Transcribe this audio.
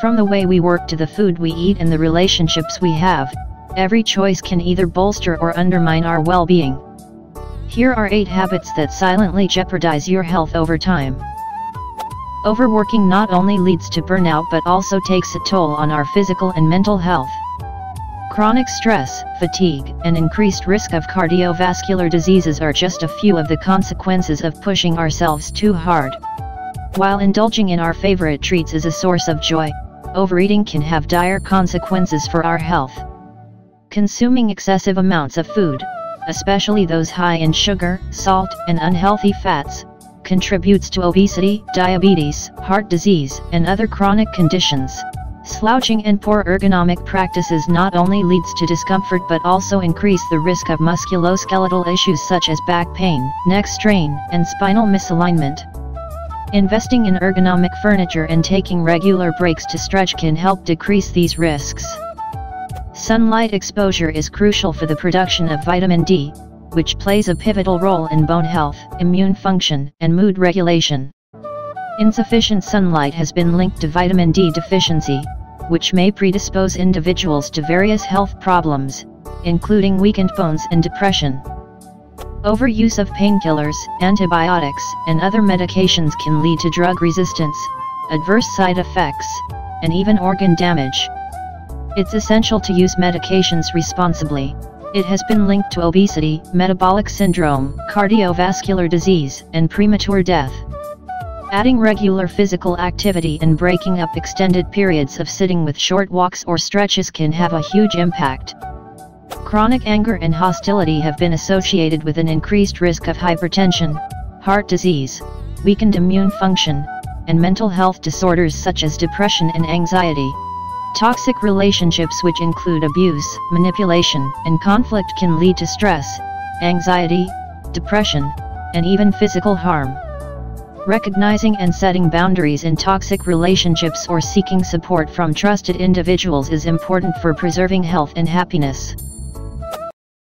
From the way we work to the food we eat and the relationships we have, every choice can either bolster or undermine our well-being. Here are 8 habits that silently jeopardize your health over time. Overworking not only leads to burnout but also takes a toll on our physical and mental health. Chronic stress, fatigue, and increased risk of cardiovascular diseases are just a few of the consequences of pushing ourselves too hard. While indulging in our favorite treats is a source of joy, overeating can have dire consequences for our health. Consuming excessive amounts of food, especially those high in sugar, salt, and unhealthy fats, contributes to obesity, diabetes, heart disease, and other chronic conditions. Slouching and poor ergonomic practices not only leads to discomfort but also increase the risk of musculoskeletal issues such as back pain, neck strain, and spinal misalignment. Investing in ergonomic furniture and taking regular breaks to stretch can help decrease these risks. Sunlight exposure is crucial for the production of vitamin D, which plays a pivotal role in bone health, immune function, and mood regulation. Insufficient sunlight has been linked to vitamin D deficiency, which may predispose individuals to various health problems, including weakened bones and depression. Overuse of painkillers, antibiotics, and other medications can lead to drug resistance, adverse side effects, and even organ damage. It's essential to use medications responsibly. It has been linked to obesity, metabolic syndrome, cardiovascular disease, and premature death. Adding regular physical activity and breaking up extended periods of sitting with short walks or stretches can have a huge impact. Chronic anger and hostility have been associated with an increased risk of hypertension, heart disease, weakened immune function, and mental health disorders such as depression and anxiety. Toxic relationships, which include abuse, manipulation, and conflict, can lead to stress, anxiety, depression, and even physical harm. Recognizing and setting boundaries in toxic relationships or seeking support from trusted individuals is important for preserving health and happiness.